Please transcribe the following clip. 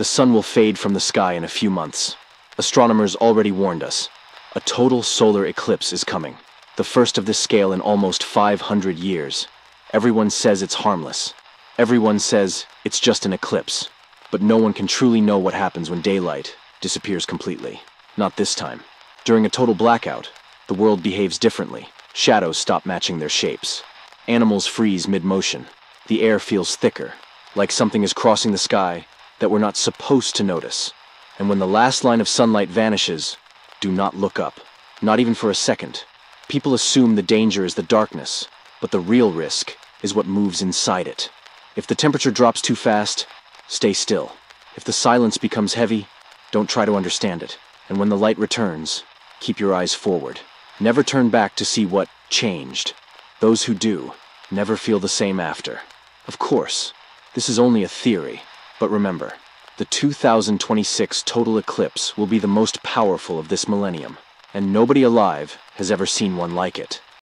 The sun will fade from the sky in a few months. Astronomers already warned us. A total solar eclipse is coming. The first of this scale in almost 500 years. Everyone says it's harmless. Everyone says it's just an eclipse. But no one can truly know what happens when daylight disappears completely. Not this time. During a total blackout, the world behaves differently. Shadows stop matching their shapes. Animals freeze mid-motion. The air feels thicker, like something is crossing the sky that we're not supposed to notice. And when the last line of sunlight vanishes, do not look up, not even for a second. People assume the danger is the darkness, but the real risk is what moves inside it. If the temperature drops too fast, stay still. If the silence becomes heavy, don't try to understand it. And when the light returns, keep your eyes forward. Never turn back to see what changed. Those who do never feel the same after. Of course, this is only a theory, but remember, the 2026 total eclipse will be the most powerful of this millennium, and nobody alive has ever seen one like it.